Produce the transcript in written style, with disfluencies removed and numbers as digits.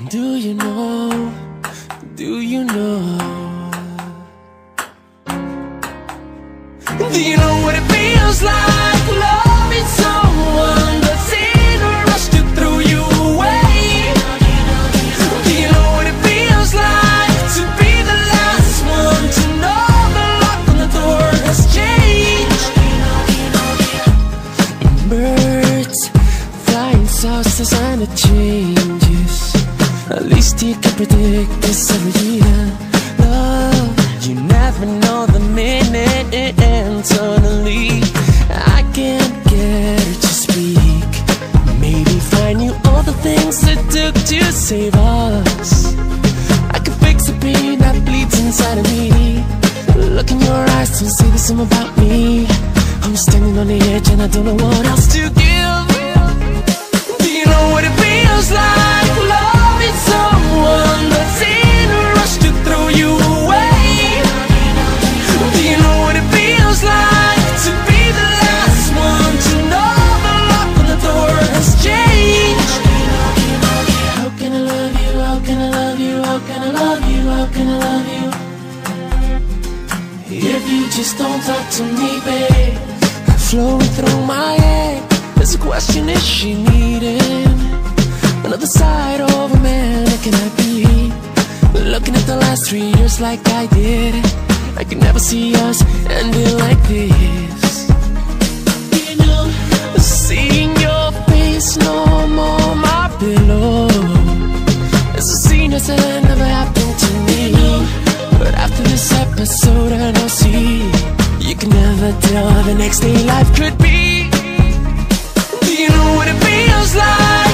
And do you know do you know what it feels like loving someone that's in a rush to throw you away? Do you know what it feels like to be the last one to know the lock on the door has changed? Birds, flying saucers, and it changes. At least you can predict this every year. Love, you never know the minute it ends. Suddenly, I can't get her to speak. Maybe if I knew all the things it took to save us, I could fix the pain that bleeds inside of me. Look in your eyes, don't say the same about me. I'm standing on the edge and I don't know what else to give. Do you know what it feels like loving someone that's in a rush to throw you away? Do you know what it feels like to be the last one to know the lock on the door has changed? How can I love you? How can I love you? How can I love you? How can I love you? If you just don't talk to me, babe. Flowing through my head, there's a question: is she needing another side of a man? Can I be looking at the last 3 years like I did? I could never see us ending like this. You know, seeing your face no more on my pillow is a scene that never happened to me. But after this episode, I don't see. You can never tell how the next day life could be. Do you know what it feels like?